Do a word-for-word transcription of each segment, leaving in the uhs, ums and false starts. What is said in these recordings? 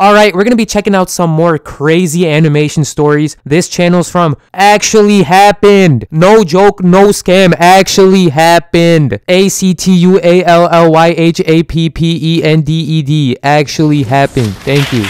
Alright, we're gonna be checking out some more crazy animation stories. This channel's from Actually Happened. No joke, no scam. Actually Happened. A C T U A L L Y H A P P E N D E D. Actually Happened. Thank you.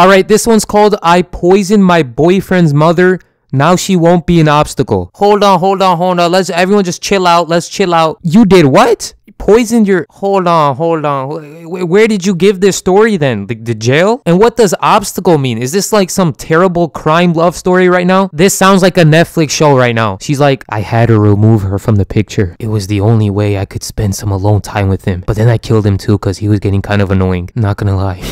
Alright, this one's called I Poisoned My Boyfriend's Mother. Now she won't be an obstacle. Hold on, hold on, hold on. Let's everyone just chill out. Let's chill out. You did what? Poisoned your... Hold on, hold on. Where did you give this story then? The, the jail? And what does obstacle mean? Is this like some terrible crime love story right now? This sounds like a Netflix show right now. She's like, I had to remove her from the picture. It was the only way I could spend some alone time with him. But then I killed him too because he was getting kind of annoying. Not gonna lie.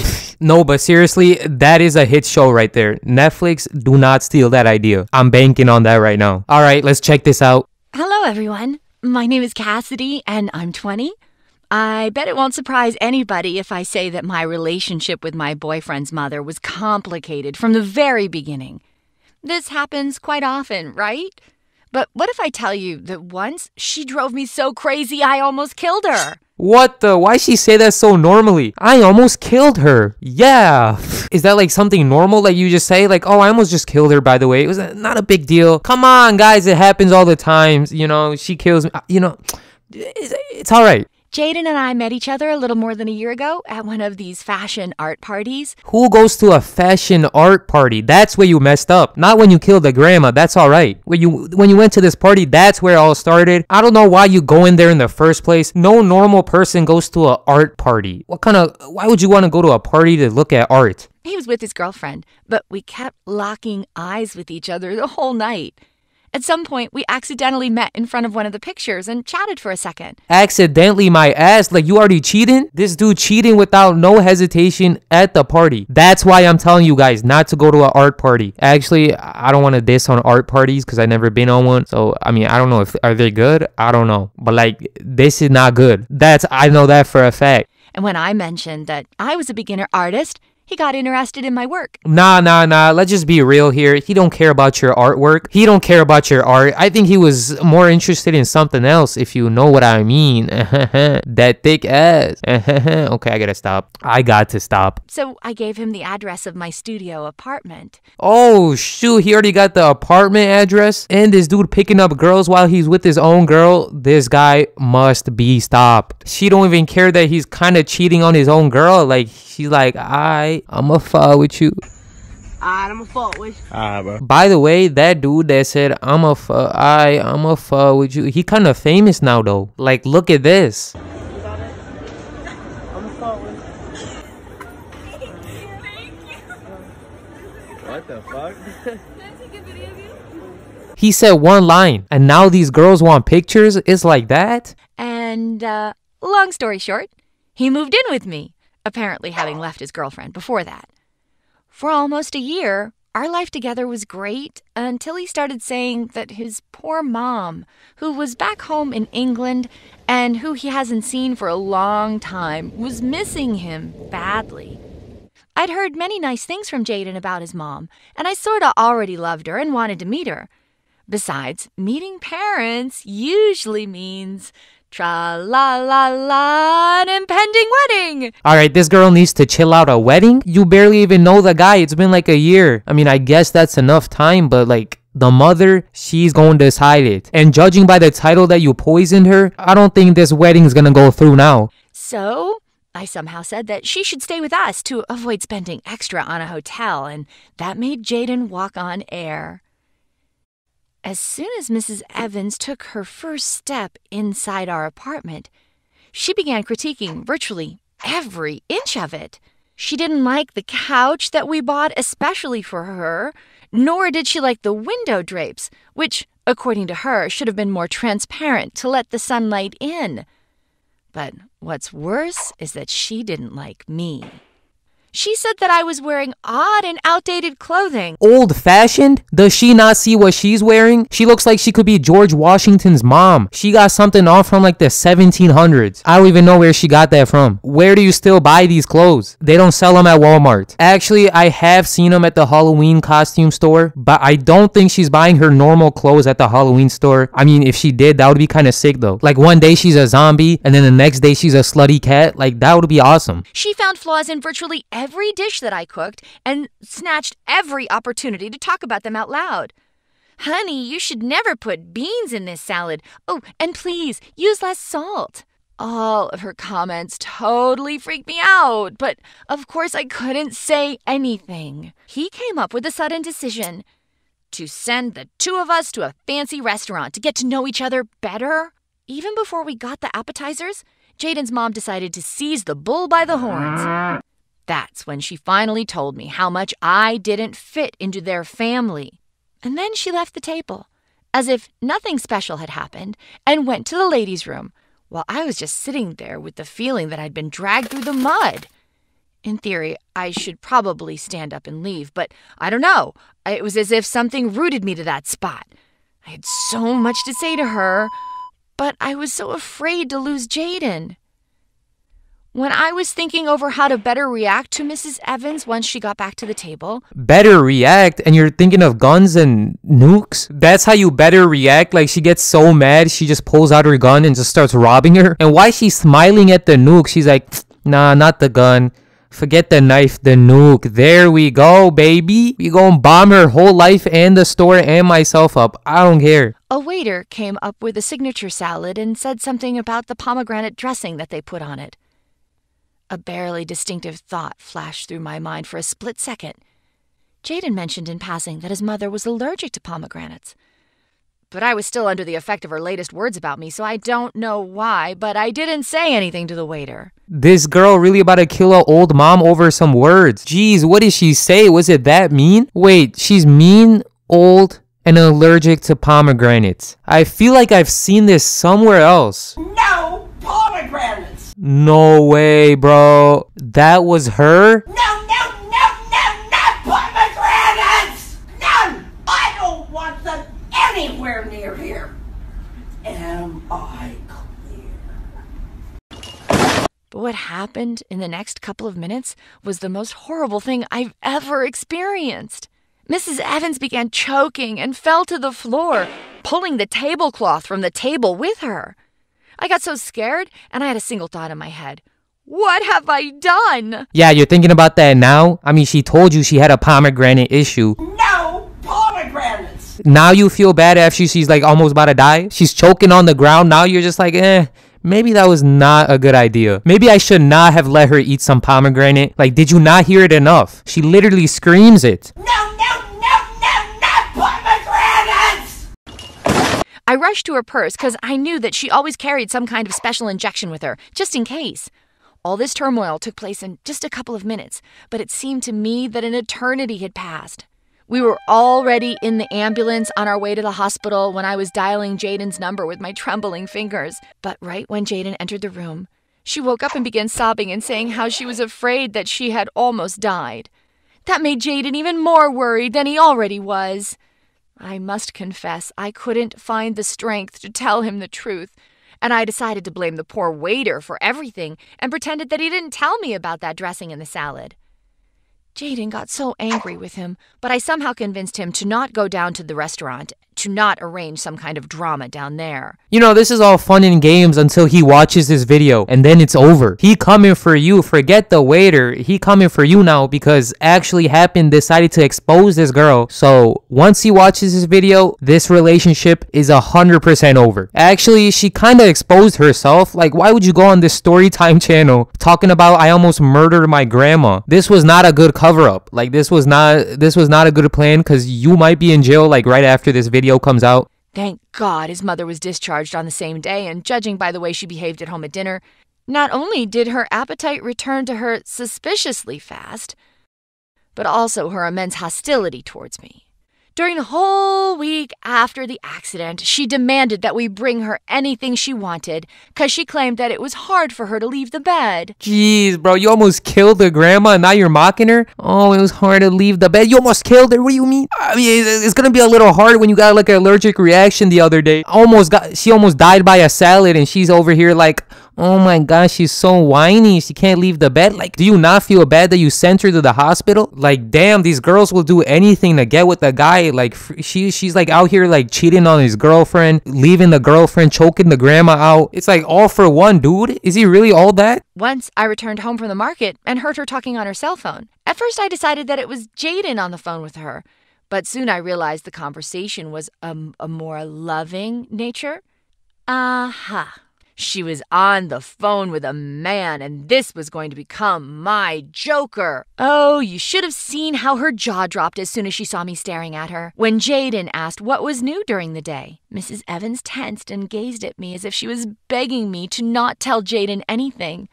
No, but seriously, that is a hit show right there. Netflix, do not steal that idea. I'm banking on that right now. All right, let's check this out. Hello, everyone. My name is Cassidy, and I'm twenty. I bet it won't surprise anybody if I say that my relationship with my boyfriend's mother was complicated from the very beginning. This happens quite often, right? But what if I tell you that once she drove me so crazy I almost killed her? What the? Why she say that so normally? I almost killed her. Yeah. Is that like something normal that you just say? Like, oh, I almost just killed her, by the way. It was not a big deal. Come on, guys. It happens all the time. You know, she kills me. You know, it's, it's all right. Jaden and I met each other a little more than a year ago at one of these fashion art parties. Who goes to a fashion art party? That's where you messed up. Not when you killed the grandma. That's all right. When you when you went to this party, that's where it all started. I don't know why you go in there in the first place. No normal person goes to an art party. What kind of... Why would you want to go to a party to look at art? He was with his girlfriend, but we kept locking eyes with each other the whole night. At some point, we accidentally met in front of one of the pictures and chatted for a second. Accidentally, my ass? Like, you already cheating? This dude cheating without no hesitation at the party. That's why I'm telling you guys not to go to an art party. Actually, I don't want to diss on art parties because I've never been on one. So, I mean, I don't know if are they good? I don't know. But, like, this is not good. That's, I know that for a fact. And when I mentioned that I was a beginner artist, he got interested in my work. Nah, nah, nah. Let's just be real here. He don't care about your artwork. He don't care about your art. I think he was more interested in something else, if you know what I mean. That thick ass. Okay, I gotta stop. I got to stop. So I gave him the address of my studio apartment. Oh, shoot. He already got the apartment address? And this dude picking up girls while he's with his own girl? This guy must be stopped. She don't even care that he's kind of cheating on his own girl. Like, she's like, I... I'ma fuck with you. Alright, I'ma fuck with you. Alright, bro. By the way, that dude that said I'ma fuck, I, I'ma fuck with you. He kind of famous now though. Like, look at this. I'ma fuck with you. Thank you. What the fuck? Can I take a video of you? He said one line, and now these girls want pictures. It's like that. And uh, long story short, he moved in with me. Apparently having left his girlfriend before that. For almost a year, our life together was great until he started saying that his poor mom, who was back home in England and who he hasn't seen for a long time, was missing him badly. I'd heard many nice things from Jaden about his mom, and I sorta already loved her and wanted to meet her. Besides, meeting parents usually means... tra-la-la-la, an impending wedding! Alright, this girl needs to chill out. A wedding? You barely even know the guy. It's been like a year. I mean, I guess that's enough time, but like, the mother, she's going to decide it. And judging by the title that you poisoned her, I don't think this wedding's gonna go through now. So, I somehow said that she should stay with us to avoid spending extra on a hotel, and that made Jaden walk on air. As soon as Missus Evans took her first step inside our apartment, she began critiquing virtually every inch of it. She didn't like the couch that we bought especially for her, nor did she like the window drapes, which, according to her, should have been more transparent to let the sunlight in. But what's worse is that she didn't like me. She said that I was wearing odd and outdated clothing. Old-fashioned? Does she not see what she's wearing? She looks like she could be George Washington's mom. She got something off from like the seventeen hundreds. I don't even know where she got that from. Where do you still buy these clothes? They don't sell them at Walmart. Actually, I have seen them at the Halloween costume store, but I don't think she's buying her normal clothes at the Halloween store. I mean, if she did, that would be kind of sick though. Like, one day she's a zombie, and then the next day she's a slutty cat. Like, that would be awesome. She found flaws in virtually everything. every dish that I cooked and snatched every opportunity to talk about them out loud. Honey, you should never put beans in this salad. Oh, and please, use less salt. All of her comments totally freaked me out, but of course I couldn't say anything. He came up with a sudden decision to send the two of us to a fancy restaurant to get to know each other better. Even before we got the appetizers, Jaden's mom decided to seize the bull by the horns. That's when she finally told me how much I didn't fit into their family. And then she left the table, as if nothing special had happened, and went to the ladies' room, while I was just sitting there with the feeling that I'd been dragged through the mud. In theory, I should probably stand up and leave, but I don't know. It was as if something rooted me to that spot. I had so much to say to her, but I was so afraid to lose Jaden. When I was thinking over how to better react to Missus Evans once she got back to the table... Better react? And you're thinking of guns and nukes? That's how you better react? Like, she gets so mad, she just pulls out her gun and just starts robbing her? And why is she smiling at the nuke? She's like, nah, not the gun. Forget the knife, the nuke. There we go, baby. We gonna bomb her whole life and the store and myself up. I don't care. A waiter came up with a signature salad and said something about the pomegranate dressing that they put on it. A barely distinctive thought flashed through my mind for a split second. Jaden mentioned in passing that his mother was allergic to pomegranates. But I was still under the effect of her latest words about me, so I don't know why, but I didn't say anything to the waiter. This girl really about to kill an old mom over some words. Jeez, what did she say? Was it that mean? Wait, she's mean, old, and allergic to pomegranates. I feel like I've seen this somewhere else. No pomegranates! No way, bro. That was her? No, no, no, no, no pomegranates! None! I don't want them anywhere near here. Am I clear? But what happened in the next couple of minutes was the most horrible thing I've ever experienced. Missus Evans began choking and fell to the floor, pulling the tablecloth from the table with her. I got so scared, and I had a single thought in my head. What have I done? Yeah, you're thinking about that now? I mean, she told you she had a pomegranate issue. No pomegranates! Now you feel bad after she's like almost about to die? She's choking on the ground. Now you're just like, eh, maybe that was not a good idea. Maybe I should not have let her eat some pomegranate. Like, did you not hear it enough? She literally screams it. No, no, no, no, no pomegranates! I rushed to her purse because I knew that she always carried some kind of special injection with her, just in case. All this turmoil took place in just a couple of minutes, but it seemed to me that an eternity had passed. We were already in the ambulance on our way to the hospital when I was dialing Jaden's number with my trembling fingers. But right when Jaden entered the room, she woke up and began sobbing and saying how she was afraid that she had almost died. That made Jaden even more worried than he already was. I must confess, I couldn't find the strength to tell him the truth, and I decided to blame the poor waiter for everything and pretended that he didn't tell me about that dressing in the salad. Jaden got so angry with him, but I somehow convinced him to not go down to the restaurant, to not arrange some kind of drama down there. You know, this is all fun and games until he watches this video, and then it's over. He coming for you. Forget the waiter. He coming for you now because Actually Happened decided to expose this girl. So once he watches this video, this relationship is one hundred percent over. Actually, she kind of exposed herself. Like, why would you go on this story time channel talking about I almost murdered my grandma? This was not a good cover up. Like, this was not, this was not a good plan because you might be in jail like right after this video comes out. Thank God his mother was discharged on the same day, and judging by the way she behaved at home at dinner, not only did her appetite return to her suspiciously fast, but also her immense hostility towards me. During the whole week after the accident, she demanded that we bring her anything she wanted because she claimed that it was hard for her to leave the bed. Jeez, bro, you almost killed the grandma and now you're mocking her? Oh, it was hard to leave the bed. You almost killed her? What do you mean? I mean, it's gonna be a little hard when you got like an allergic reaction the other day. Almost got, she almost died by a salad and she's over here like, Oh my gosh, she's so whiny. She can't leave the bed. Like, do you not feel bad that you sent her to the hospital? Like, damn, these girls will do anything to get with the guy. Like, she she's like out here like cheating on his girlfriend, leaving the girlfriend, choking the grandma out. It's like all for one dude. Is he really all that? Once I returned home from the market and heard her talking on her cell phone. At first I decided that it was Jaden on the phone with her, but soon I realized the conversation was a, a more loving nature. Aha. Uh-huh. She was on the phone with a man, and this was going to become my joker. Oh, you should have seen how her jaw dropped as soon as she saw me staring at her. When Jaden asked what was new during the day, Missus Evans tensed and gazed at me as if she was begging me to not tell Jaden anything.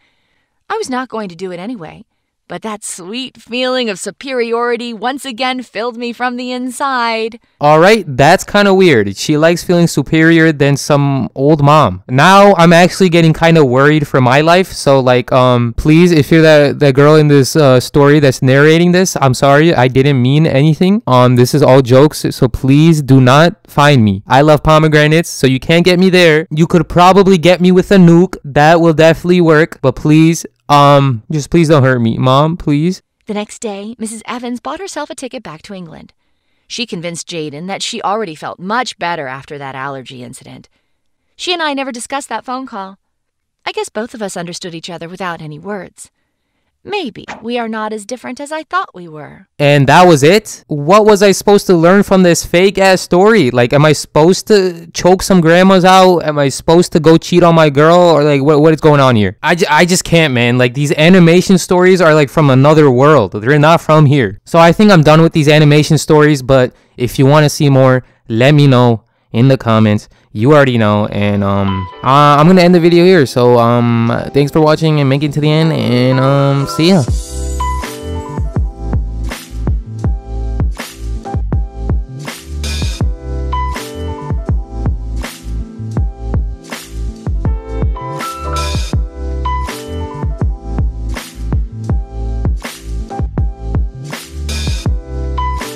I was not going to do it anyway, but that sweet feeling of superiority once again filled me from the inside. All right, that's kind of weird. She likes feeling superior than some old mom. Now I'm actually getting kind of worried for my life. So like, um, please, if you're that, that girl in this uh, story that's narrating this, I'm sorry, I didn't mean anything. Um, this is all jokes, so please do not find me. I love pomegranates, so you can't get me there. You could probably get me with a nuke. That will definitely work, but please, Um, just please don't hurt me, Mom, please. The next day, Missus Evans bought herself a ticket back to England. She convinced Jaden that she already felt much better after that allergy incident. She and I never discussed that phone call. I guess both of us understood each other without any words. Maybe we are not as different as I thought we were. And that was it? What was I supposed to learn from this fake-ass story? Like, am I supposed to choke some grandmas out? Am I supposed to go cheat on my girl? Or, like, what, what is going on here? I, j I just can't, man. Like, these animation stories are, like, from another world. They're not from here. So I think I'm done with these animation stories, but if you want to see more, let me know in the comments. You already know, and um uh, I'm gonna end the video here, so um thanks for watching and make it to the end, and um see ya.